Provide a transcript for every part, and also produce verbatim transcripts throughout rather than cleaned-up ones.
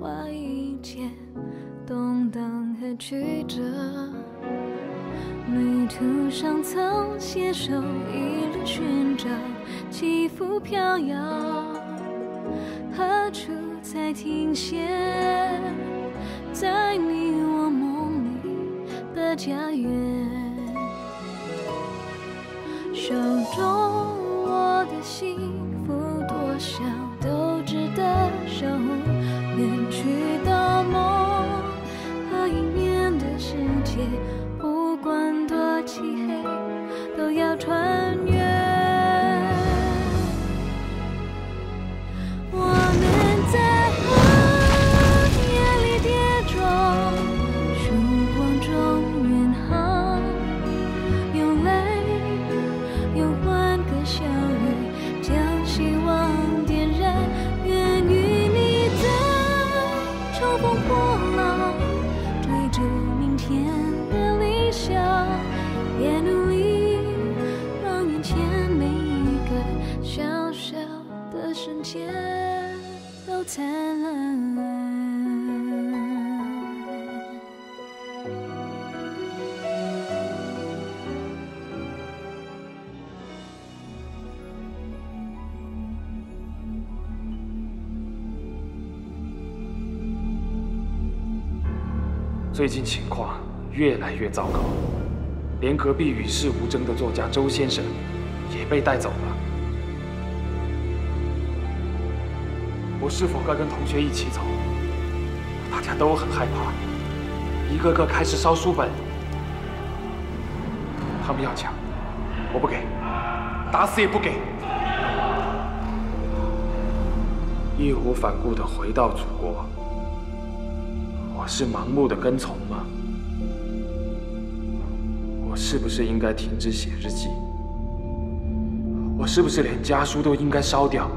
画一切动荡和曲折。旅途上曾携手一路寻找，起伏飘摇，何处才停歇？在你我梦里的家园，手中我的幸福多少都值得守护，远去的梦和迎面的世界，不管多漆黑，都要穿越。最近情况越来越糟糕，连隔壁与世无争的作家周先生也被带走了。我是否该跟同学一起走？大家都很害怕，一个个开始烧书本。他们要抢，我不给，打死也不给。义无反顾地回到祖国。我是盲目的跟从吗？我是不是应该停止写日记？我是不是连家书都应该烧掉？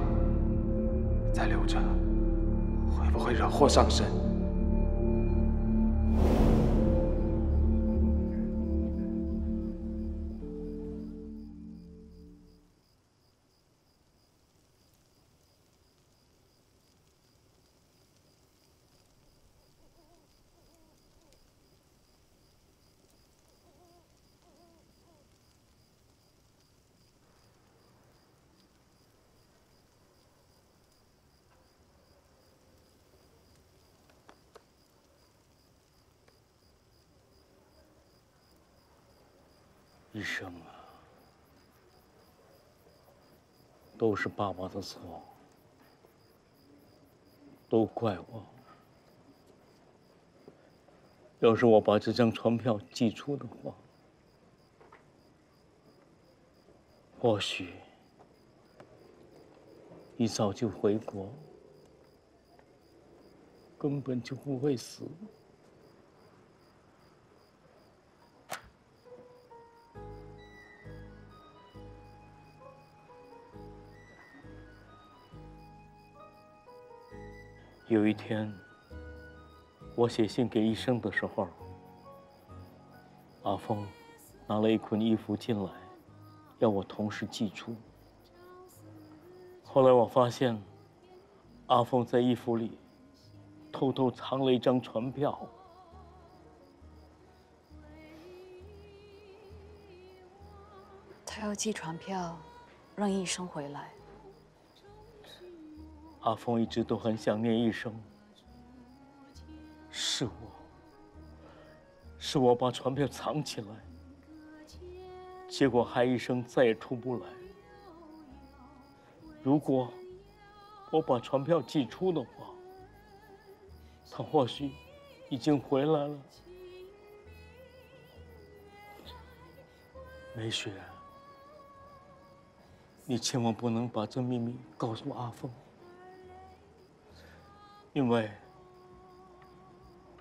再留着，会不会惹祸上身？一生啊，都是爸爸的错，都怪我。要是我把这张船票寄出的话，或许你早就回国，根本就不会死。有一天，我写信给医生的时候，阿峰拿了一捆衣服进来，要我同时寄出。后来我发现，阿峰在衣服里偷偷藏了一张船票。他要寄船票，让医生回来。阿峰一直都很想念医生，是我，是我把船票藏起来，结果害医生再也出不来。如果我把船票寄出的话，他或许已经回来了。梅雪，你千万不能把这秘密告诉阿峰。因为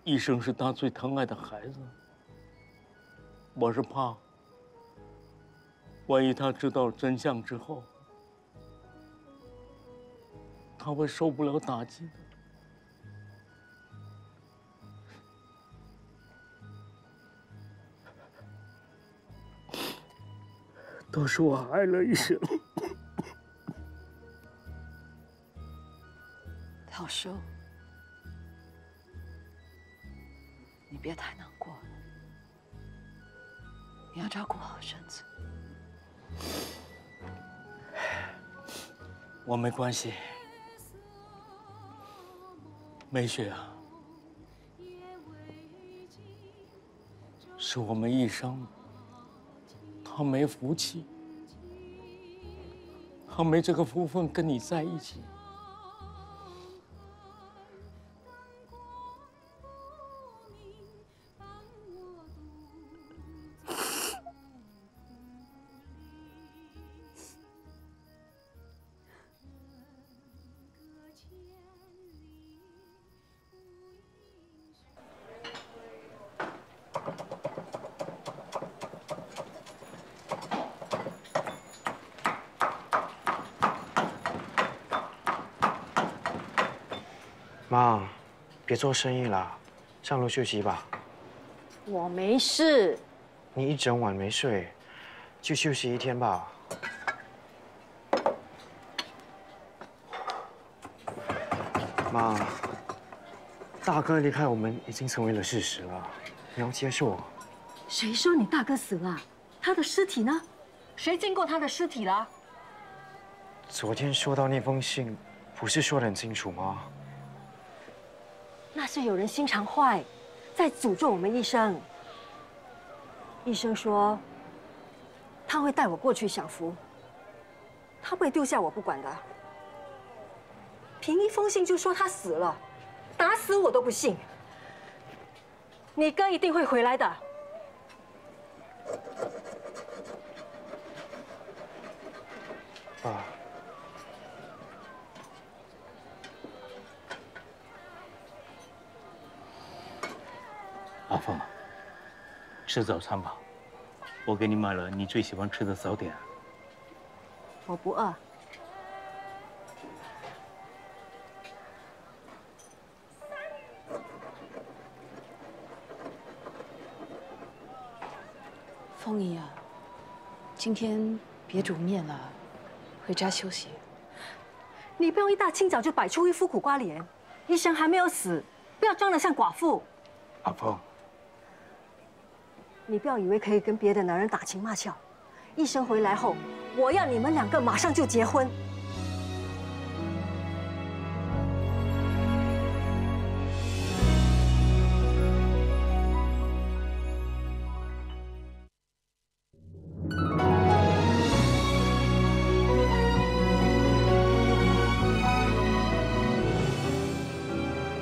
医生是他最疼爱的孩子，我是怕，万一他知道真相之后，他会受不了打击的。都是我害了医生。老叔。你别太难过了，你要照顾好身子。我没关系，梅雪啊，是我们一生，他没福气，他没这个福分跟你在一起。 妈，别做生意了，上楼休息吧。我没事。你一整晚没睡，就休息一天吧。妈，大哥离开我们已经成为了事实了，你要接受。谁说你大哥死了？他的尸体呢？谁见过他的尸体了？昨天收到那封信，不是说得很清楚吗？ 那是有人心肠坏，在诅咒我们医生。医生说，他会带我过去享福，他不会丢下我不管的。凭一封信就说他死了，打死我都不信。你哥一定会回来的。爸。 阿凤，吃早餐吧，我给你买了你最喜欢吃的早点。我不饿。凤姨啊，今天别煮面了，回家休息。你不用一大清早就摆出一副苦瓜脸，医生还没有死，不要装得像寡妇。阿凤。 你不要以为可以跟别的男人打情骂俏，医生回来后，我要你们两个马上就结婚。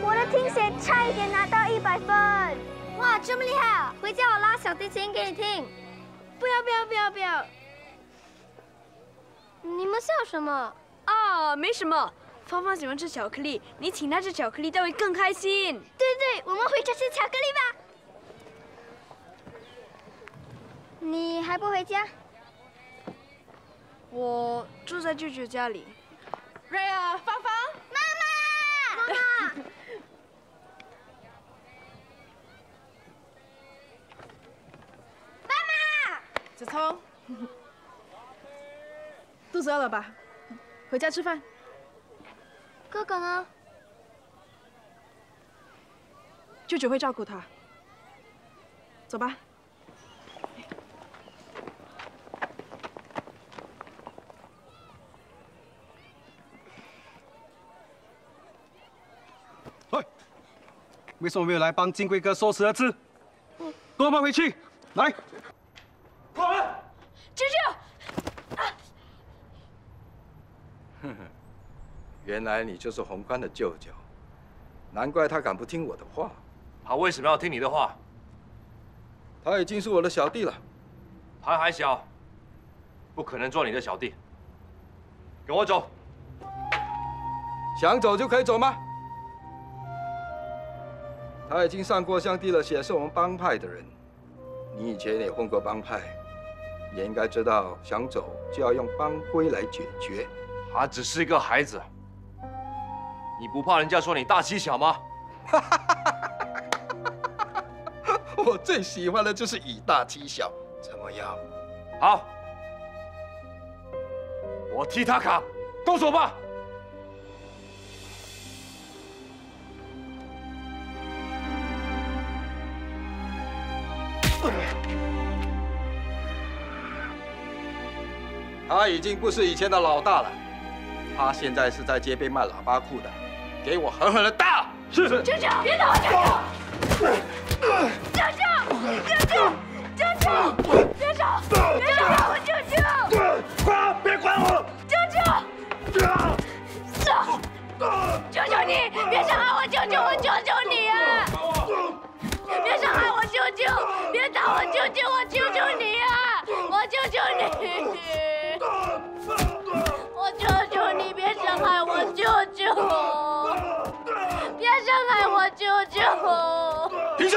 我的听写差一点拿到一百分。 哇，这么厉害啊！回家我拉小提琴给你听。不要不要不要不要！你们笑什么？哦，没什么。芳芳喜欢吃巧克力，你请她吃巧克力，她会更开心。对对，我们回家吃巧克力吧。你还不回家？我住在舅舅家里。瑞儿，芳芳，妈妈，妈妈。子聪，肚子饿了吧？回家吃饭。哥哥呢？舅舅会照顾他。走吧。喂，为什么没有来帮金龟哥收拾儿子？跟我们回去，来。 舅舅，啊！哼哼，原来你就是红冠的舅舅，难怪他敢不听我的话。他为什么要听你的话？他已经是我的小弟了，他还小，不可能做你的小弟。跟我走，想走就可以走吗？他已经上过香地了，也是我们帮派的人。你以前也混过帮派。 也应该知道，想走就要用帮规来解决。他只是一个孩子，你不怕人家说你大欺小吗？我最喜欢的就是以大欺小，怎么样？好，我替他扛，动手吧！他已经不是以前的老大了，他现在是在街边卖喇叭裤的，给我狠狠的打！是是。家长，别打！家长，家长，家长，家长，家长，别打我！家长，快，别管我！家长，走！求求你，别伤害我！求求我！求求你啊！别伤害我！求求，别打我！求求我！求求你啊！我求求你！ 我求求你，别伤害我舅舅！别伤害我舅舅！停手！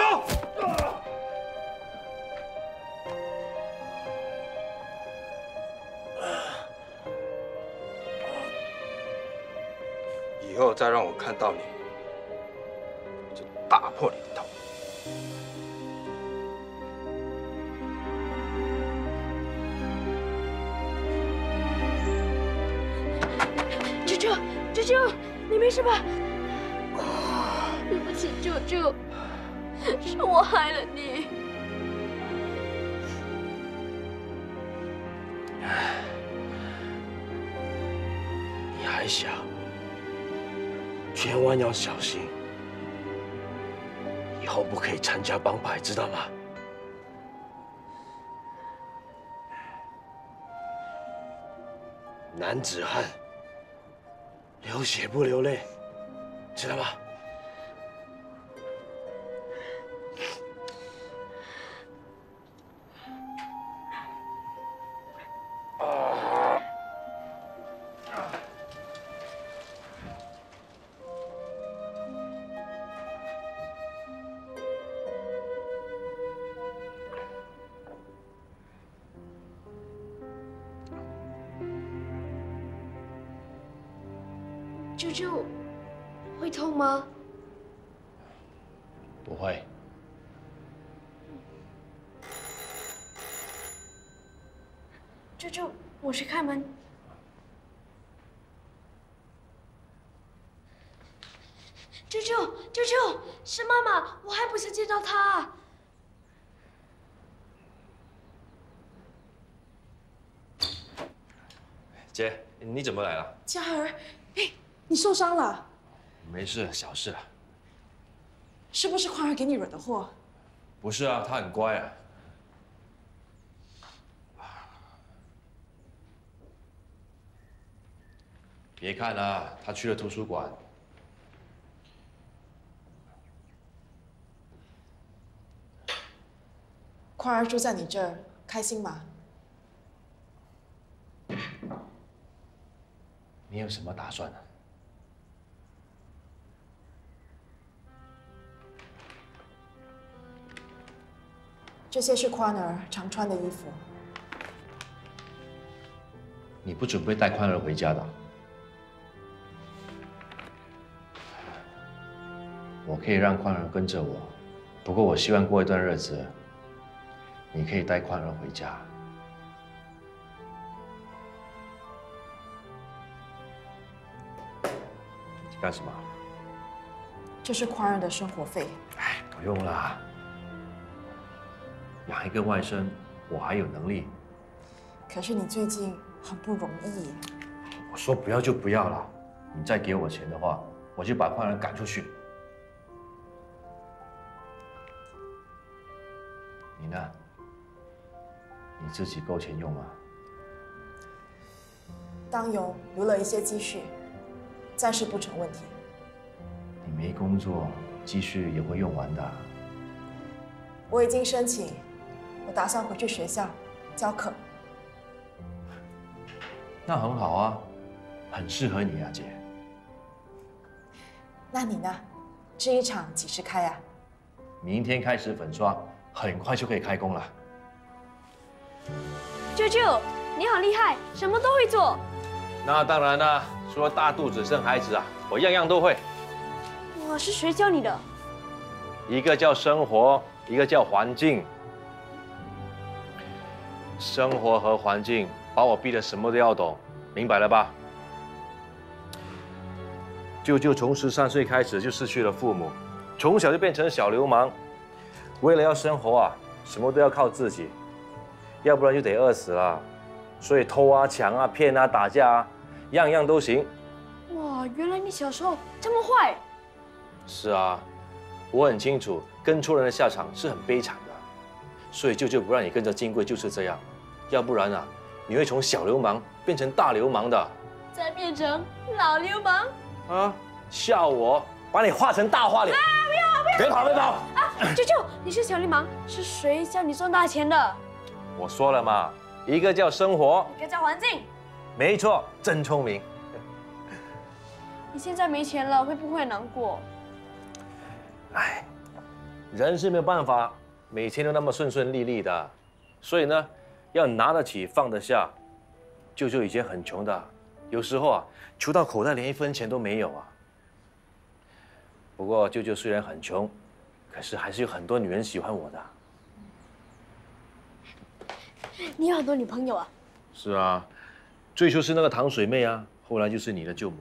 以后再让我看到你，就打破你的头！ 舅舅，舅舅，你没事吧？对不起，舅舅，是我害了你。你还小，千万要小心，以后不可以参加帮派，知道吗？男子汉。 流血不流泪，知道吗？舅舅，会痛吗？不会。舅舅，我去开门。舅舅，舅舅，是妈妈，我还不是见到她啊。 姐，你怎么来了？嘉儿，哎，你受伤了？没事，小事了。是不是宽儿给你惹的祸？不是啊，他很乖啊。别看啊，他去了图书馆。宽儿住在你这儿，开心吗？ 你有什么打算呢？这些是宽儿常穿的衣服。你不准备带宽儿回家的？我可以让宽儿跟着我，不过我希望过一段日子，你可以带宽儿回家。 干什么？这是宽儿的生活费。哎，不用啦，养一个外甥，我还有能力。可是你最近很不容易。我说不要就不要啦，你再给我钱的话，我就把宽儿赶出去。你呢？你自己够钱用吗？当有，留了一些积蓄。 暂时不成问题。你没工作，积蓄也会用完的。我已经申请，我打算回去学校教课。那很好啊，很适合你啊，姐。那你呢？制衣厂几时开啊？明天开始粉刷，很快就可以开工了。舅舅，你好厉害，什么都会做。 那当然啦、啊，除了大肚子生孩子啊，我样样都会。哇，是谁教你的？一个叫生活，一个叫环境。生活和环境把我逼得什么都要懂，明白了吧？舅舅从十三岁开始就失去了父母，从小就变成小流氓。为了要生活啊，什么都要靠自己，要不然就得饿死了。所以偷啊、抢啊、骗啊、打架啊，样样都行。哇，原来你小时候这么坏。是啊，我很清楚跟错人的下场是很悲惨的，所以舅舅不让你跟着金贵就是这样，要不然啊，你会从小流氓变成大流氓的，再变成老流氓。啊！笑我，把你化成大花脸。啊！不要不要！别跑别跑！啊！舅舅，你是小流氓，是谁叫你赚大钱的？我说了嘛，一个叫生活，一个叫环境。没错，真聪明。你现在没钱了，会不会难过？ 哎，人是没有办法每天都那么顺顺利利的，所以呢，要拿得起放得下。舅舅以前很穷的，有时候啊，穷到口袋连一分钱都没有啊。不过舅舅虽然很穷，可是还是有很多女人喜欢我的。你有很多女朋友啊？是啊，最初是那个堂水妹啊，后来就是你的舅母，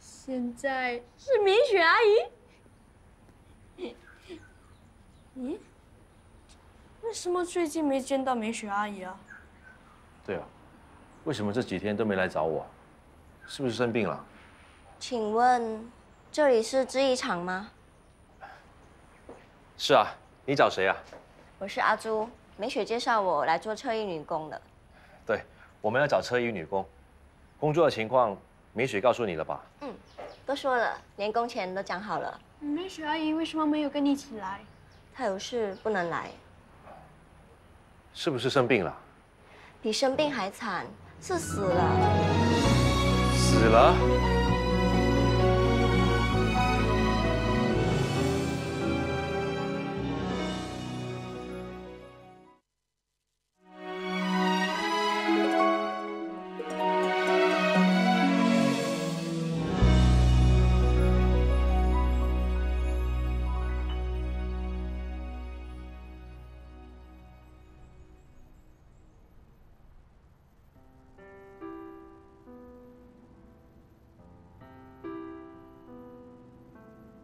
现在是米雪阿姨。 咦，为什么最近没见到美雪阿姨啊？对啊，为什么这几天都没来找我？是不是生病了？请问这里是制衣厂吗？是啊，你找谁啊？我是阿朱，美雪介绍我来做车衣女工的。对，我们要找车衣女工，工作的情况美雪告诉你了吧？嗯，都说了，连工钱都讲好了。美雪阿姨为什么没有跟你一起来？ 他有事不能来，是不是生病了？比生病还惨，是死了。死了？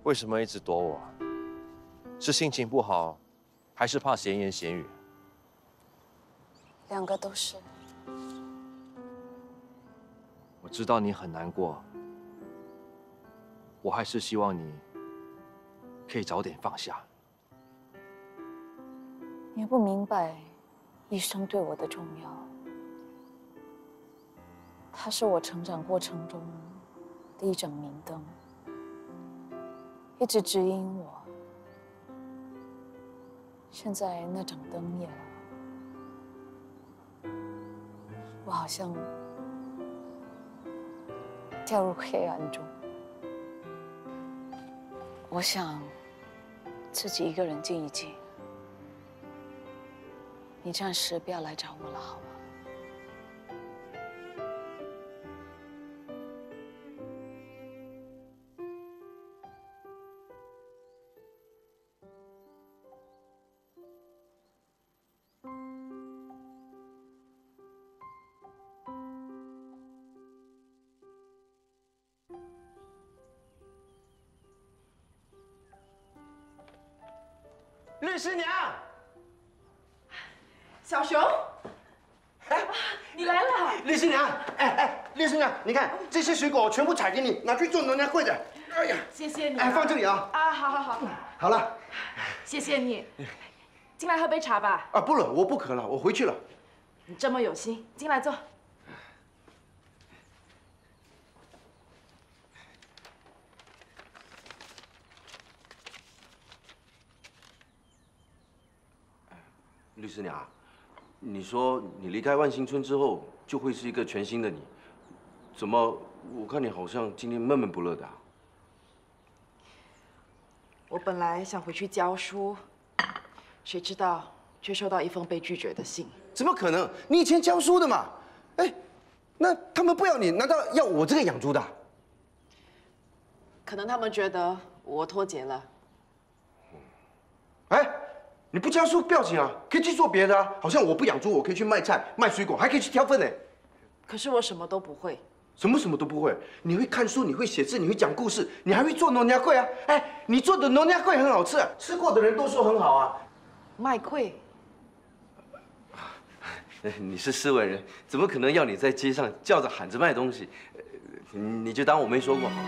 为什么一直躲我？是心情不好，还是怕闲言闲语？两个都是。我知道你很难过，我还是希望你可以早点放下。你不明白医生对我的重要，他是我成长过程中的一盏明灯。 一直指引我。现在那盏灯灭了，我好像掉入黑暗中。我想自己一个人静一静。你暂时不要来找我了，好吗？ 律师娘，小熊，你来了。律师娘，哎哎，律师娘，你看这些水果我全部采给你，拿去做农家会的。哎呀，谢谢你。哎，放这里啊。啊，好好好。好了，谢谢你。进来喝杯茶吧。啊，不了，我不渴了，我回去了。你这么有心，进来坐。律师娘，你说你离开万兴村之后就会是一个全新的你，怎么我看你好像今天闷闷不乐的啊？我本来想回去教书，谁知道却收到一封被拒绝的信。怎么可能？你以前教书的嘛？哎，那他们不要你，难道要我这个养猪的？可能他们觉得我脱节了。哎。 你不教书不要紧啊，可以去做别的啊。好像我不养猪，我可以去卖菜、卖水果，还可以去挑粪呢。可是我什么都不会。什么什么都不会？你会看书，你会写字，你会讲故事，你还会做农家粿啊！哎，你做的农家粿很好吃，吃过的人都说很好啊。麦粿你是斯文人，怎么可能要你在街上叫着喊着卖东西？你就当我没说过好了。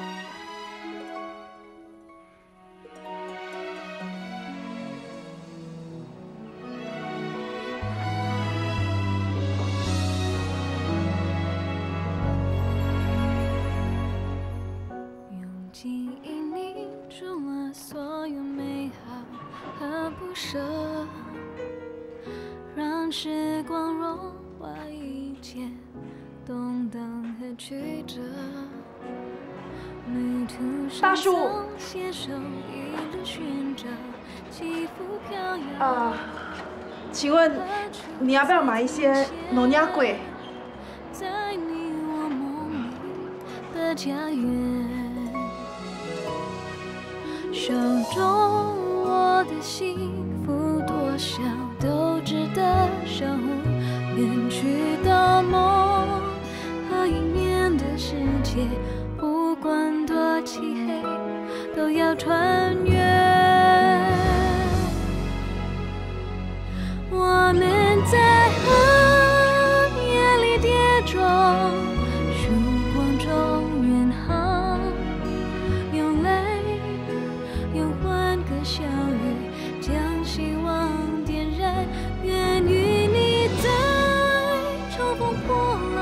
大叔，啊，请问你要不要买一些农家粿？不管多漆黑，都要穿越。我们在黑夜里跌撞，曙光中远航，用泪，用欢歌笑语，将希望点燃。愿与你在乘风破浪，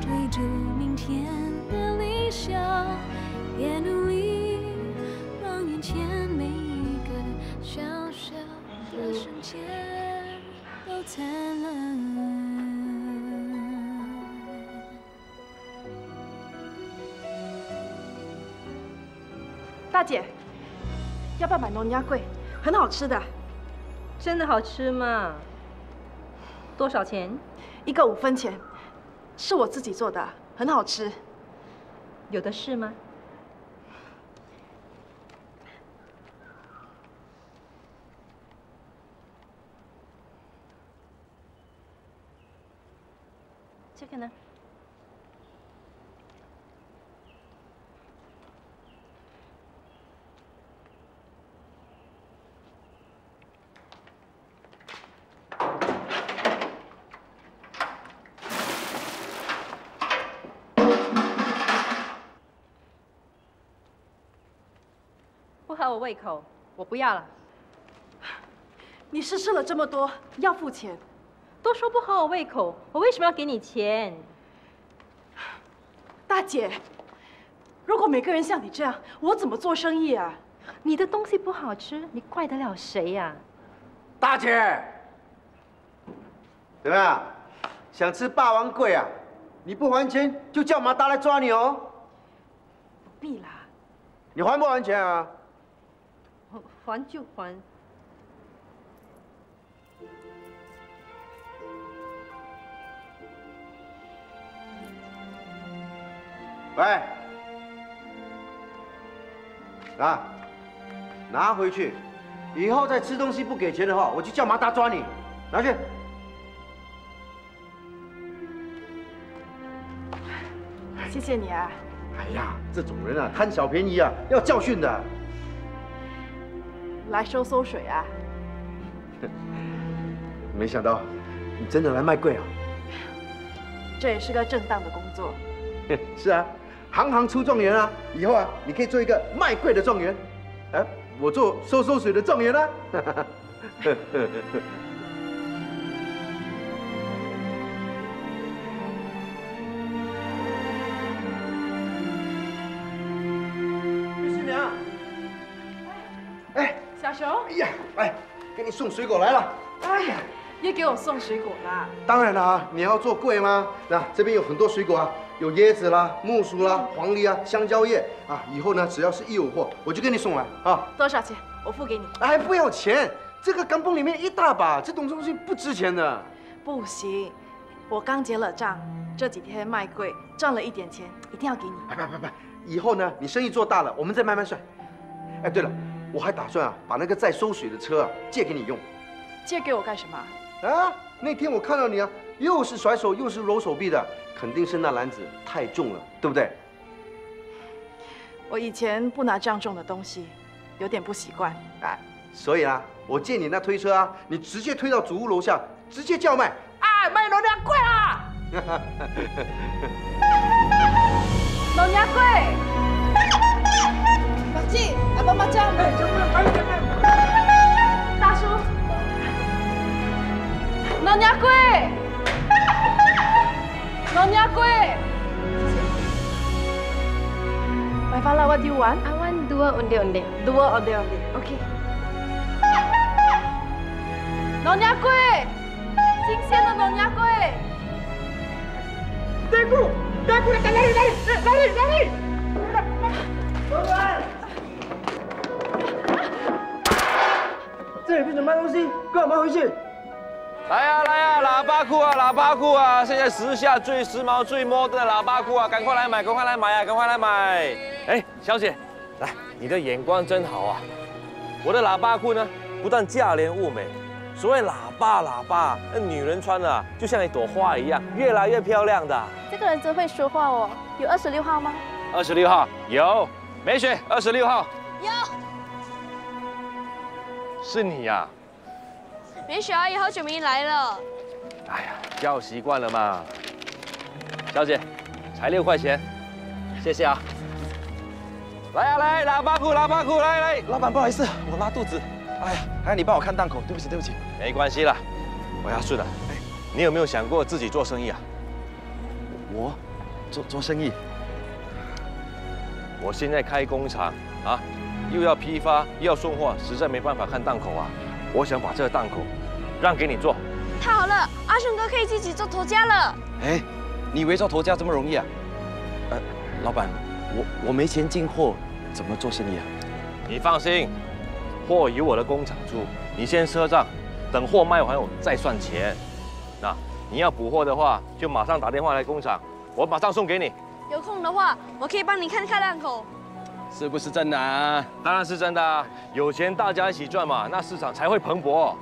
追逐明天。 也努力让眼前每一个小小的瞬间都灿烂。大姐，要不要买农家粿？很好吃的。真的好吃吗？多少钱？一个五分钱，是我自己做的，很好吃。 有的是吗？这个呢？我胃口，我不要了。你试试了这么多，要付钱。都说不合我胃口，我为什么要给你钱？大姐，如果每个人像你这样，我怎么做生意啊？你的东西不好吃，你怪得了谁呀、啊？大姐，怎么样？想吃霸王粿啊？你不还钱，就叫马达来抓你哦。不必啦。你还不还钱啊？ 还就还。喂，啊，拿回去，以后再吃东西不给钱的话，我就叫马达抓你，拿去。谢谢你啊。哎呀，这种人啊，贪小便宜啊，要教训的。 来收馊水啊！没想到你真的来卖粿啊！这也是个正当的工作。是啊，行行出状元啊！以后啊，你可以做一个卖粿的状元，哎，我做收馊水的状元啊！李师娘，哎。 小熊，哎呀，哎，给你送水果来了。哎呀，又给我送水果啦！当然啦、啊，你要做粿吗？那这边有很多水果啊，有椰子啦、木薯啦、黄梨啊、香蕉叶啊。以后呢，只要是义乌货，我就给你送来啊。多少钱？我付给你。哎，不要钱，这个钢泵里面一大把，这种东西不值钱的。不行，我刚结了账，这几天卖粿赚了一点钱，一定要给你。哎，不不不，以后呢，你生意做大了，我们再慢慢算。哎，对了。 我还打算啊，把那个在收水的车啊借给你用，借给我干什么？啊，那天我看到你啊，又是甩手又是揉手臂的，肯定是那篮子太重了，对不对？我以前不拿这样重的东西，有点不习惯。哎，所以啊，我借你那推车啊，你直接推到主屋楼下，直接叫卖啊！啦，卖老娘贵啦！老娘贵！马季，来帮忙叫。哎，前面，前面。大叔，老娘贵！老娘贵！My father, what do you want? I want dua onde-onde. Dua onde-onde. Okay. 老娘龟，新鲜的老娘龟。大姑，大姑，来来来来来来来。老板，这里边怎么卖东西？干嘛回去？来呀来呀，喇叭裤啊，喇叭裤啊！现在时下最时髦、最 modern 的喇叭裤啊，赶快来买，赶快来买啊，赶快来买！哎，小姐，来，你的眼光真好啊！我的喇叭裤呢，不但价廉物美。 所谓喇叭喇叭，那女人穿的、啊、就像一朵花一样，越来越漂亮的。这个人真会说话哦。有二十六号吗？二十六号有，美雪，二十六号有。是你呀、啊，美雪阿姨，好久没来了。哎呀，叫习惯了嘛。小姐，才六块钱，谢谢啊。来啊来，喇叭裤喇叭裤来来。老板不好意思，我拉肚子。 哎呀，还有你帮我看档口，对不起，对不起，没关系啦。我要顺了。哎，你有没有想过自己做生意啊？我做做生意，我现在开工厂啊，又要批发，又要送货，实在没办法看档口啊。我想把这个档口让给你做。太好了，阿雄哥可以自己做头家了。哎，你以为做头家这么容易啊？呃，老板，我我没钱进货，怎么做生意啊？你放心。 货由我的工厂出，你先赊账，等货卖完我再算钱。那你要补货的话，就马上打电话来工厂，我马上送给你。有空的话，我可以帮你看看档口，是不是真的啊？当然是真的啊！有钱大家一起赚嘛，那市场才会蓬勃。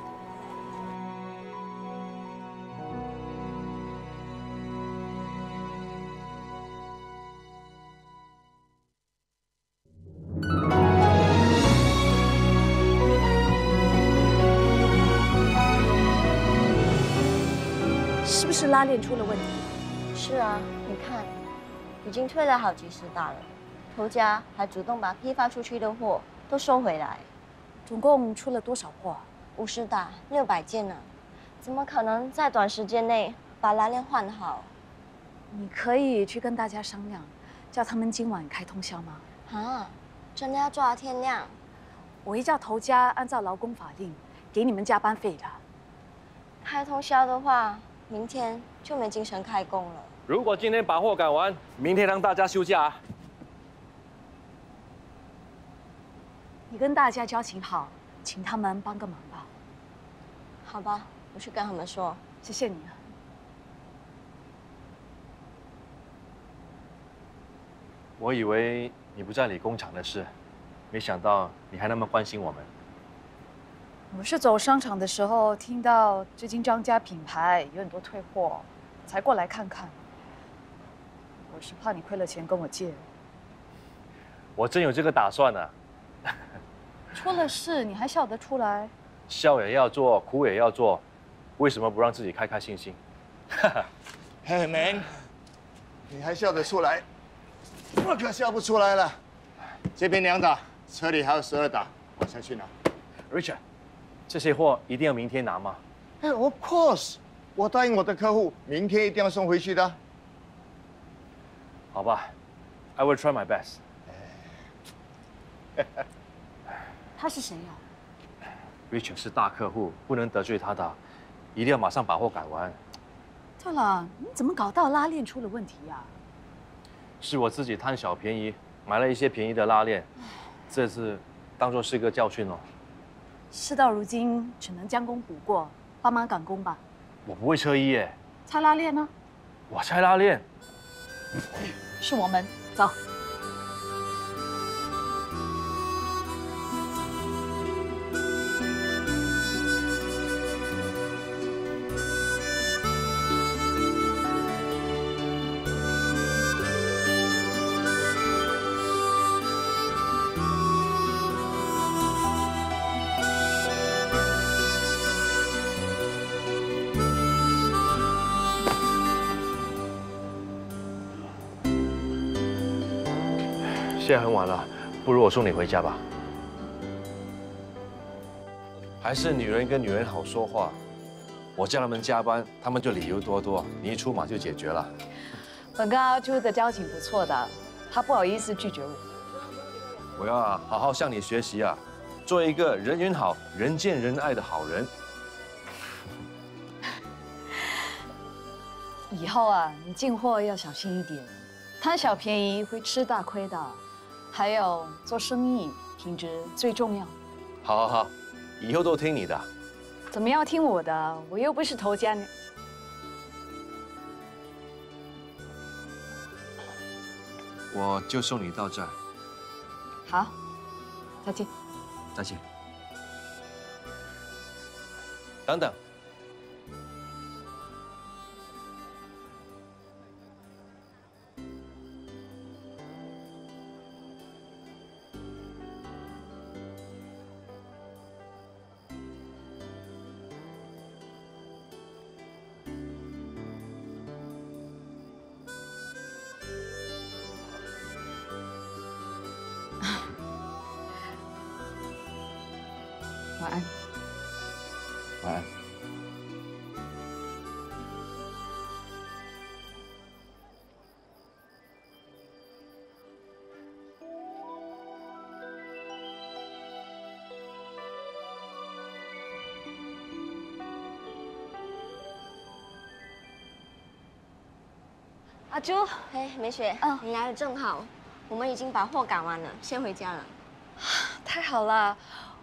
拉链出了问题。是啊，你看，已经退了好几十大了。头家还主动把批发出去的货都收回来。总共出了多少货？五十大，六百件呢、啊。怎么可能在短时间内把拉链换好？你可以去跟大家商量，叫他们今晚开通宵吗？啊，真的要做到天亮？我会叫头家按照劳工法令给你们加班费的。开通宵的话。 明天就没精神开工了。如果今天把货赶完，明天让大家休假、啊。你跟大家交情好，请他们帮个忙吧。好吧，我去跟他们说。谢谢你啊。我以为你不在理工厂的事，没想到你还那么关心我们。 我是走商场的时候听到最近张家品牌有很多退货，才过来看看。我是怕你亏了钱跟我借。我真有这个打算呢、啊。出了事你还笑得出来？笑也要做，哭也要做，为什么不让自己开开心心？嘿，man，你还笑得出来？我可笑不出来了。这边两打，车里还有十二打，我先去拿。Richard。 这些货一定要明天拿吗？哎 ，Of course， 我答应我的客户，明天一定要送回去的。好吧 ，I will try my best。他是谁呀、啊、？Richard 是大客户，不能得罪他的，一定要马上把货赶完。对了，你怎么搞到拉链出了问题呀、啊？是我自己贪小便宜，买了一些便宜的拉链，这次当作是个教训哦。 事到如今，只能将功补过，帮忙赶工吧。我不会车衣耶。拆拉链呢？我拆拉链。是我们走。现在很晚了，不如我送你回家吧。还是女人跟女人好说话，我叫他们加班，他们就理由多多，你一出马就解决了。本跟阿朱的交情不错的，他不好意思拒绝我。我要啊，好好向你学习啊，做一个人缘好、人见人爱的好人。 以后啊，你进货要小心一点，贪小便宜会吃大亏的。还有做生意，品质最重要。好，好，好，以后都听你的。怎么要听我的？我又不是头家呢。我就送你到这儿。好，再见。再见。等等。 晚安，晚安。阿朱，哎，梅雪，嗯，你来的正好，我们已经把货赶完了，先回家了。太好了。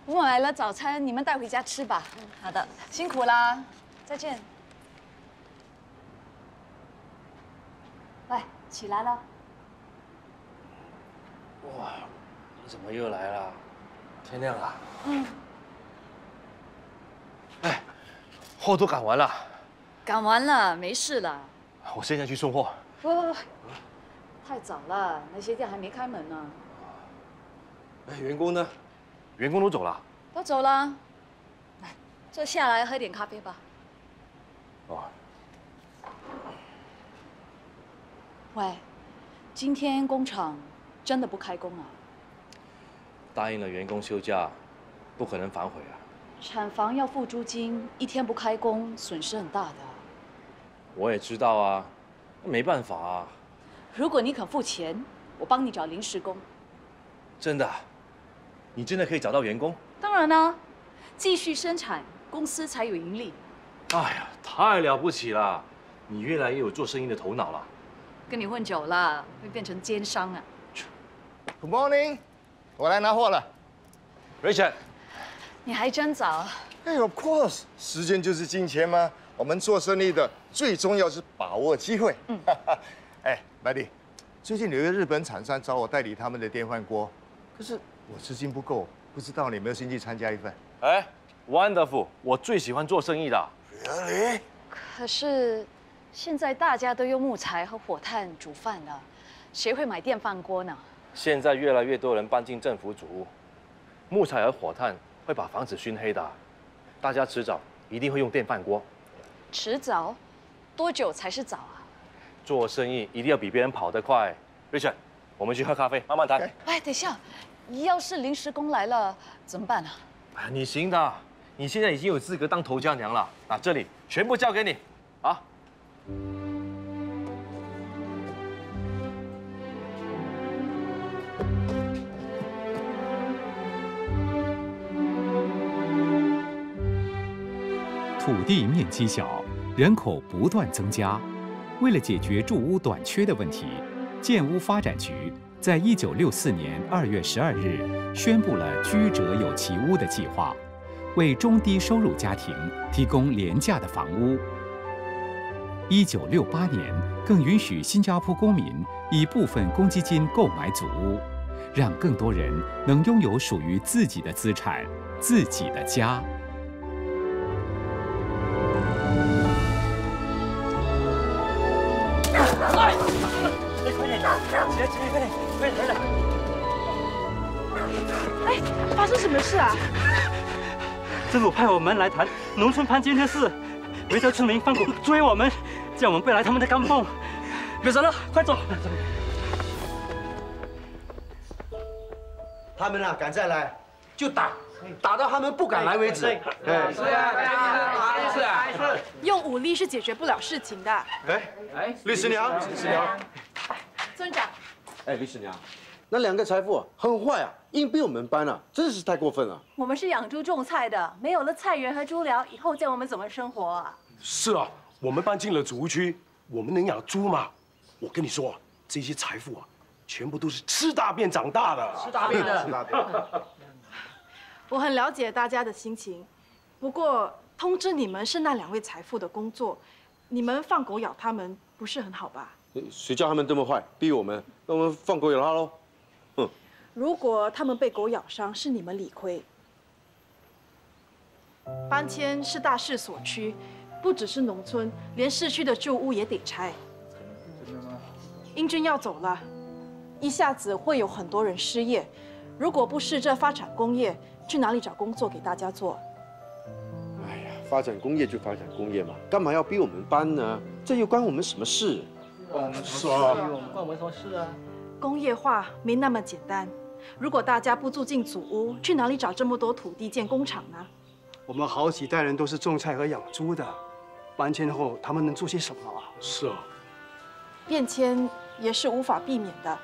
我买了早餐，你们带回家吃吧。嗯，好的，辛苦啦，再见。喂，起来了。哇，你怎么又来了？天亮了。嗯。哎，货都赶完了。赶完了，没事了。我现在去送货。不不不，太早了，那些店还没开门呢。哎，员工呢？ 员工都走了，都走了，来，坐下来喝点咖啡吧。哦。喂，今天工厂真的不开工啊？答应了员工休假，不可能反悔啊。厂房要付租金，一天不开工，损失很大的。我也知道啊，没办法啊。如果你肯付钱，我帮你找临时工。真的？ 你真的可以找到员工？当然啦，继续生产，公司才有盈利。哎呀，太了不起了！你越来越有做生意的头脑了。跟你混久了，会变成奸商啊 ！Good morning， 我来拿货了。Richard， 你还真早。哎 ，Of course， 时间就是金钱嘛。我们做生意的最重要是把握机会。嗯。哎，麦迪，最近有一个日本厂商找我代理他们的电饭锅，可是。 我资金不够，不知道你有没有兴趣参加一份？哎 ，Wonderful， 我最喜欢做生意的。Really？ 可是现在大家都用木材和火炭煮饭了，谁会买电饭锅呢？现在越来越多人搬进政府主，木材和火炭会把房子熏黑的，大家迟早一定会用电饭锅。迟早？多久才是早啊？做生意一定要比别人跑得快。Richard， 我们去喝咖啡，慢慢谈。哎，等一下。 要是临时工来了怎么办呢？啊，你行的，你现在已经有资格当头家娘了。那这里全部交给你，啊。土地面积小，人口不断增加，为了解决住屋短缺的问题，建屋发展局。 在一九六四年二月十二日，宣布了居者有其屋的计划，为中低收入家庭提供廉价的房屋。一九六八年，更允许新加坡公民以部分公积金购买祖屋，让更多人能拥有属于自己的资产、自己的家。 哎，发生什么事啊？政府派我们来谈农村潘金特事，梅州村民放狗追我们，叫我们不要来他们的钢泵。别走了，快走！他们啊敢再来，就打，打到他们不敢来为止。哎，是啊，是啊，用武力是解决不了事情的。哎哎，律师娘，律师娘，村长。哎，律师娘，那两个财富很坏啊，硬逼我们搬啊，真是太过分了。我们是养猪种菜的，没有了菜园和猪寮，以后叫我们怎么生活啊？是啊，我们搬进了祖屋区，我们能养猪吗？我跟你说，这些财富啊。 全部都是吃大便长大的，吃大便的，吃大便。我很了解大家的心情，不过通知你们是那两位财富的工作，你们放狗咬他们不是很好吧？谁叫他们这么坏，逼我们，那我们放狗咬他喽。嗯，如果他们被狗咬伤，是你们理亏。搬迁是大势所趋，不只是农村，连市区的旧屋也得拆。英军要走了。 一下子会有很多人失业，如果不试着发展工业，去哪里找工作给大家做？哎呀，发展工业就发展工业嘛，干嘛要逼我们搬呢？这又关我们什么事？关我们什么事？关我们什么事啊？工业化没那么简单，如果大家不住进祖屋，去哪里找这么多土地建工厂呢？我们好几代人都是种菜和养猪的，搬迁后他们能做些什么啊？是啊，变迁也是无法避免的。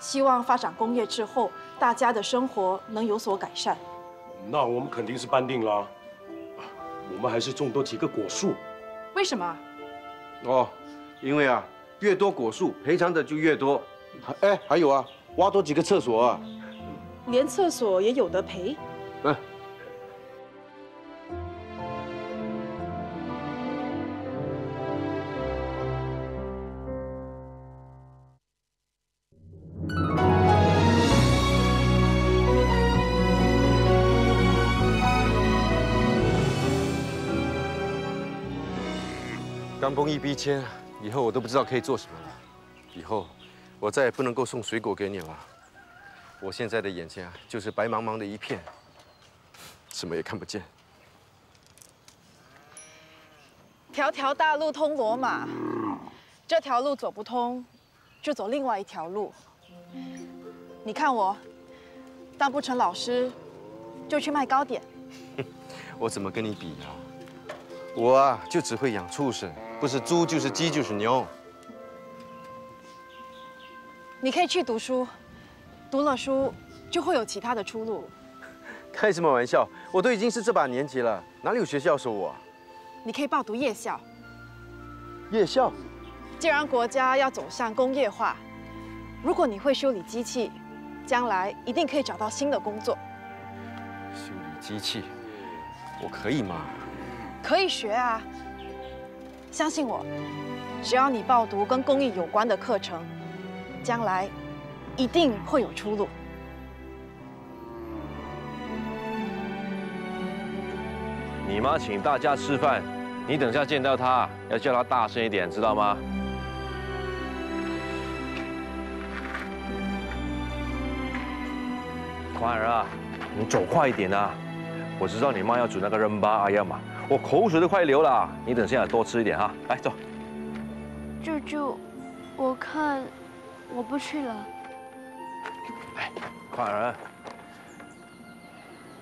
希望发展工业之后，大家的生活能有所改善。那我们肯定是搬定了，我们还是种多几个果树。为什么？哦，因为啊，越多果树，赔偿的就越多。哎，还有啊，挖多几个厕所啊。连厕所也有得赔？嗯。 刚公益逼迁，以后我都不知道可以做什么了。以后我再也不能够送水果给你了。我现在的眼前啊，就是白茫茫的一片，什么也看不见。条条大路通罗马，这条路走不通，就走另外一条路。你看我，当不成老师，就去卖糕点。我怎么跟你比呀？ 我啊，就只会养畜生，不是猪就是鸡就是牛。你可以去读书，读了书就会有其他的出路。开什么玩笑！我都已经是这把年纪了，哪里有学校收我啊？你可以报读夜校。夜校？既然国家要走向工业化，如果你会修理机器，将来一定可以找到新的工作。修理机器，我可以吗？ 可以学啊，相信我，只要你报读跟公益有关的课程，将来一定会有出路。你妈请大家吃饭，你等下见到她要叫她大声一点，知道吗？宽儿啊，你走快一点啊！我知道你妈要煮那个仁巴阿亚嘛。 我口水都快流了，你等下多吃一点哈。来，走。舅舅，我看我不去了。哎，宽儿，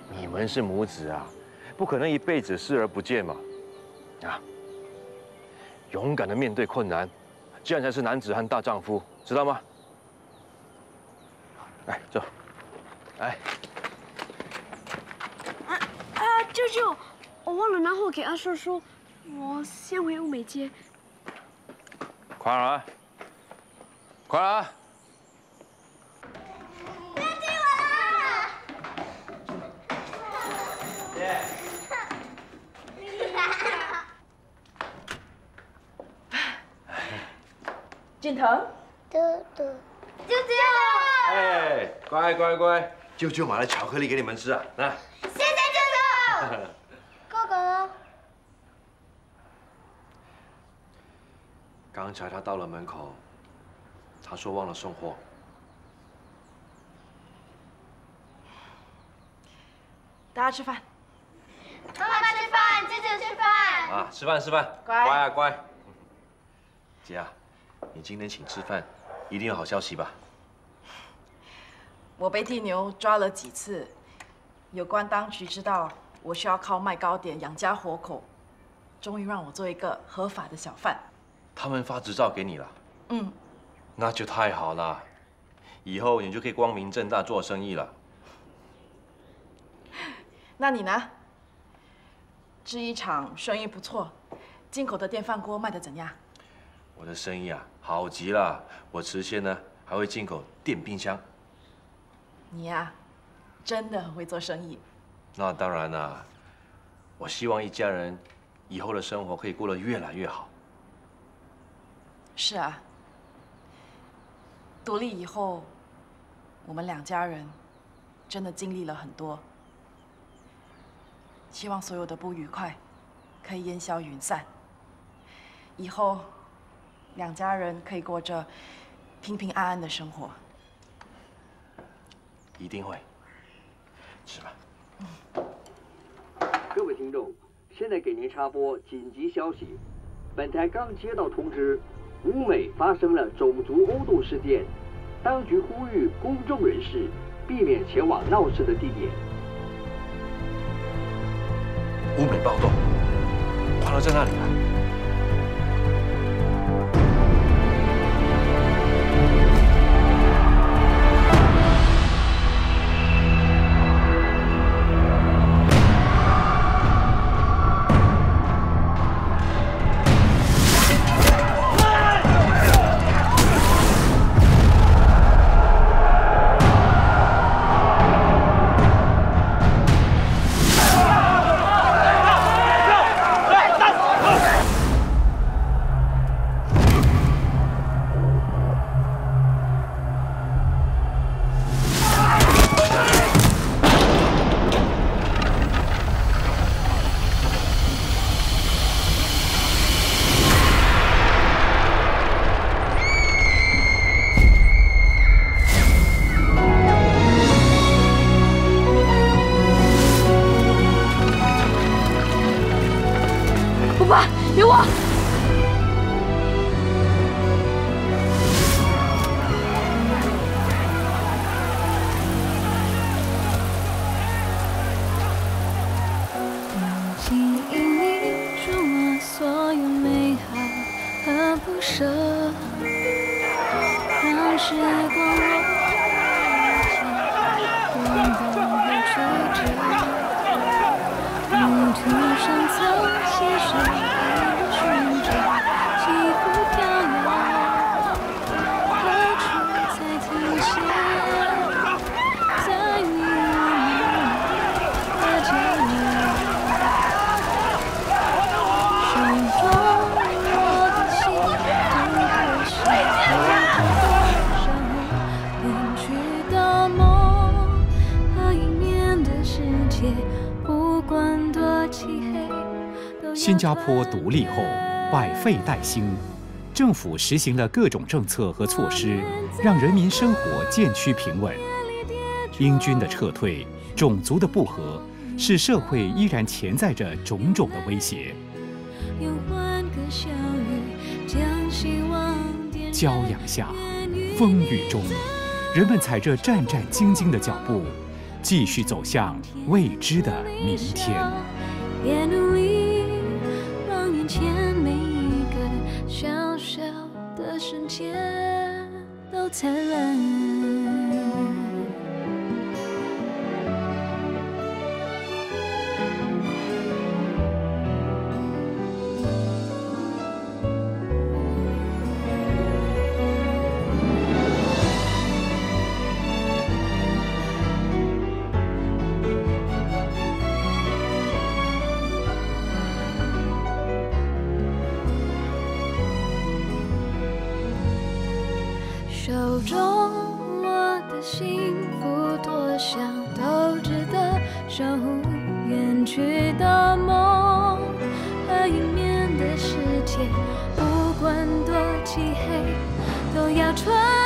你们是母子啊，不可能一辈子视而不见嘛。啊，勇敢的面对困难，这样才是男子汉大丈夫，知道吗？来，走。来。啊啊，舅舅。 我忘了拿货给阿叔叔，我先回物美街。宽儿，宽儿，不要追我啦！俊腾，嘟嘟，舅舅，哎，乖乖乖，舅舅买了巧克力给你们吃啊，来，谢谢舅舅。 刚才他到了门口，他说忘了送货。大家吃饭。妈妈吃饭，舅舅吃饭。啊，吃饭吃饭，乖乖啊乖。姐啊，你今天请吃饭，一定有好消息吧？我被地牛抓了几次，有关当局知道我需要靠卖糕点养家活口，终于让我做一个合法的小贩。他们发执照给你了？嗯，那就太好了，以后你就可以光明正大做生意了。那你呢？制衣厂生意不错，进口的电饭锅卖得怎样？我的生意啊，好极了。我迟些呢还会进口电冰箱。你呀、啊，真的很会做生意。那当然啦、啊，我希望一家人以后的生活可以过得越来越好。是啊，独立以后，我们两家人真的经历了很多。希望所有的不愉快可以烟消云散，以后两家人可以过着平平安安的生活。一定会。吃吧。各位听众，现在给您插播紧急消息：本台刚接到通知，乌美发生了种族殴斗事件，当局呼吁公众人士避免前往闹事的地点。 乌美暴动，发生在那里了、啊。 新加坡独立后，百废待兴，政府实行了各种政策和措施，让人民生活渐趋平稳。英军的撤退，种族的不和，使社会依然潜在着种种的威胁。骄阳下，风雨中，人们踩着战战兢兢的脚步，继续走向未知的明天。 前每一个小小的瞬间都灿烂。手中握的幸福，多想都值得守护。远去的梦和迎面的世界，不管多漆黑，都要穿。